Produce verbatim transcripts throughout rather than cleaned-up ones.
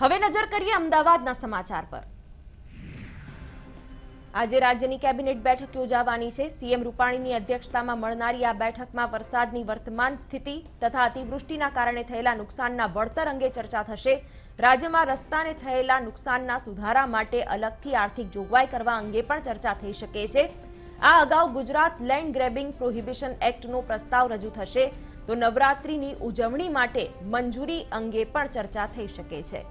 હવે નજર કરીએ અમદાવાદના સમાચાર પર। આજે રાજ્યની કેબિનેટ બેઠક યોજાવાની છે। સીએમ રૂપાણીની અધ્યક્ષતામાં મળનારી આ બેઠકમાં વરસાદની વર્તમાન સ્થિતિ તથા અતિવૃષ્ટિના કારણે થયેલા નુકસાનના વળતર અંગે ચર્ચા થશે। રાજ્યમાં રસ્તાને થયેલા નુકસાનના સુધારા માટે અલગથી આર્થિક જોગવાઈ કરવા અંગે પણ ચર્ચા થઈ શકે છે। આ અગાઉ ગુજરાત લેન્ડ ગ્રેબિંગ પ્રોહિબીશન એક્ટનો પ્રસ્તાવ રજૂ થશે તો નવરાત્રિની ઉજવણી માટે મંજૂરી અંગે પણ ચર્ચા થઈ શકે છે।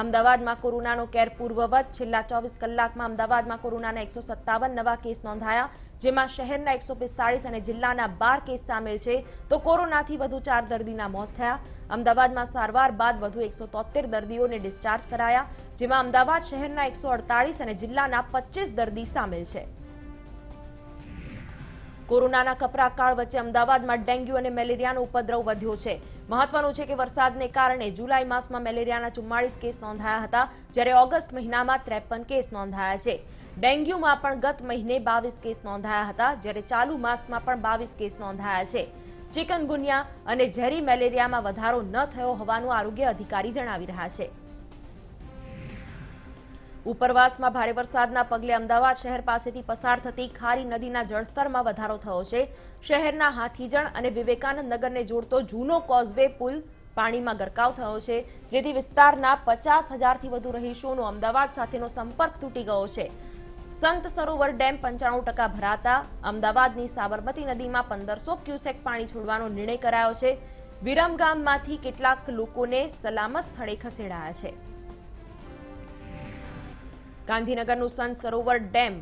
अमदावाद में कोरोना केर पूर्ववत छेल्ला चौबीस कलाक में अमदावाद में कोरोना एक सौ सत्तावन नवा केस नोंधाया, जेमां शहरना एक सौ पिस्तालीस अने जिल्लाना बार केस सामेल छे। तो कोरोनाथी वधु चार दर्दीना मौत थया। अमदावाद में सारवार बाद वधु एक सौ तोतेर दर्दीओने डिस्चार्ज कराया, जेमां अमदावाद शहरना एक सौ अड़तालीस अने जिल्लाना पच्चीस दर्दी सामेल छे। कोरोना कपरा काळ वच्चे अमदावाद में डेंग्यू और मेलेरिया उपद्रव वध्यो छे। महत्वनुं छे के वरसादने कारणे जुलाई मासमां मेलेरियाना चुम्मालीस केस नोंधाया हता, ज्यारे ऑगस्ट महीनामां त्रेपन केस नोंधाया छे। डेंग्यू में पण गत महीने बावीस केस नोंधाया हता, ज्यारे चालू मासमां पण बावीस केस नोंधाया छे। चिकनगुनिया अने झेरी मेलेरिया में वधारो न थयो होवानुं आरोग्य अधिकारी जणावी रह्या छे। उपरवास में भारे वरसादना पगले अमदावाद शहर पासेथी पसार थती खारी नदीना जलस्तर में वधारो थयो छे। शहरना हाथीजण अने विवेकानंद नगर ने जोड़तो जूनो कोजवे पुल पाणी में गरकाव थयो छे, जेथी विस्तारना पचास हजार थी वधु रहीशोनो अमदावाद साथेनो संपर्क तूटी गयो छे। संत सरोवर डेम पंचाणु टका भराता अमदावादनी साबरमती नदी में पंदरसो क्यूसेक पाणी छोड़वानो निर्णय करायो छे। विरमगाममांथी केटलाक लोकोने सलामत स्थळे खसेडाया छे। गांधीनगरનું સંત સરોવર ડેમ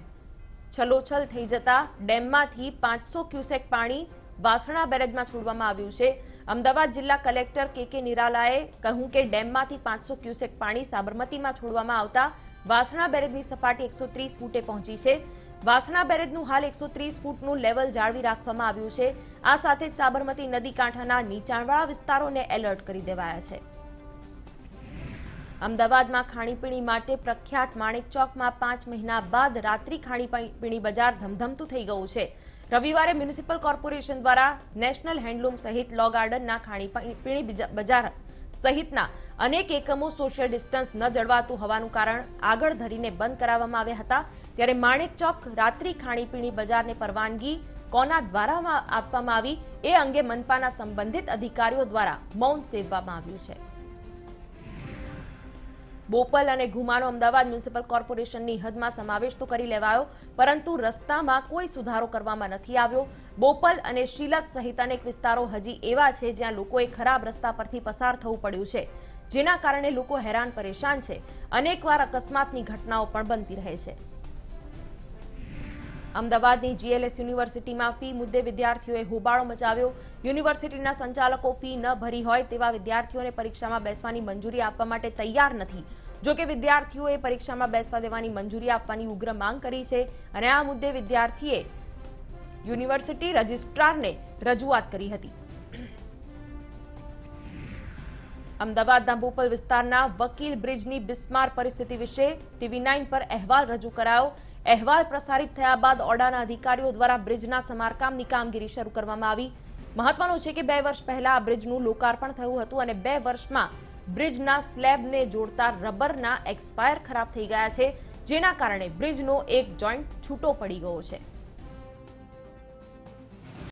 છલોછલ થઈ જતા ડેમમાંથી પાંચસો ક્યુસેક પાણી વાસણા બેરેજમાં છોડવામાં આવ્યું છે। અમદાવાદ જિલ્લા કલેક્ટર કે કે નિરાલાએ કહ્યું કે ડેમમાંથી પાંચસો ક્યુસેક પાણી સાબરમતીમાં છોડવામાં આવતા વાસણા બેરેજની સપાટી એકસો ત્રીસ ફૂટે પહોંચી છે। વાસણા બેરેજનું હાલ એકસો ત્રીસ ફૂટનું લેવલ જાળવી રાખવામાં આવ્યું છે। આ સાથે જ સાબરમતી નદી કાંઠાના નીચાણવાળા વિસ્તારોને એલર્ટ કરી દેવાયા છે। अमदावाद में खाणीपीणी माटे प्रख्यात माणेक चोक में पांच महीना बाद रात्रि खाणीपीणी बजार धमधमतुं थई गयुं छे। रविवारे म्युनिसिपल कॉर्पोरेशन द्वारा नेशनल हेन्डलूम सहित लॉ गार्डन खाणीपीणी बजार सहितना अनेक एकमों सोशियल डिस्टन्स न जळवातुं होवानुं कारण आगळ धरीने बंद कराववामां आव्या हता, त्यारे माणेक चोक रात्रि खाणीपीणी बजार ने परवानगी कोना द्वारा आपवामां आवी ए अंगे मनपाना संबंधित अधिकारीओ द्वारा मौन सेववामां आव्युं छे। बोपल अने घुमानो अमदावाद म्युनिसिपल कॉर्पोरेशननी हदमां समावेश तो करी लेवायो, परंतु रस्तामां कोई सुधारो करवामां नथी आव्यो। बोपल अने शीलत सहित अनेक विस्तारो हजी एवा छे ज्यां लोकोए खराब रस्ता परथी पसार थवुं पड्युं छे, जेना कारणे लोको हैरान परेशान छे। अनेकवार अकस्मातनी घटनाओ पण बनती रहे छे। अमदावादनी जीएलएस यूनिवर्सिटी में फी मुद्दे विद्यार्थीओए होबाळो मचाव्यो। यूनिवर्सिटीना संचालको फी न भरी होय तेवा विद्यार्थीओने परीक्षा में बेसवानी मंजूरी आपवा माटे तैयार नथी। जो के विद्यार्थीओए परीक्षा में बेसवा देवानी मंजूरी आपवानी उग्र मांग करी छे अने आ मुद्दे विद्यार्थीए यूनिवर्सिटी रजिस्ट्रारने रजूआत करी हती। अमदावादना बोपल विस्तारना वकील ब्रिजनी बिस्मार परिस्थिति विषे टीवी नाइन पर अहेवाल रजू करायो। अहेवाल प्रसारित थया बाद ओडाना अधिकारीओ द्वारा ब्रिजना समारकामनी कामगीरी शरू करवामां आवी। महत्वनुं छे के बे वर्ष पहेला ब्रिजनुं लोकार्पण थयुं हतुं अने बे वर्षमां ब्रिजना स्लेबने जोड़ता रबरना एक्सपायर खराब थई गया छे, जेना कारणे ब्रिजनो एक जॉइंट छूटो पड़ी गयो छे।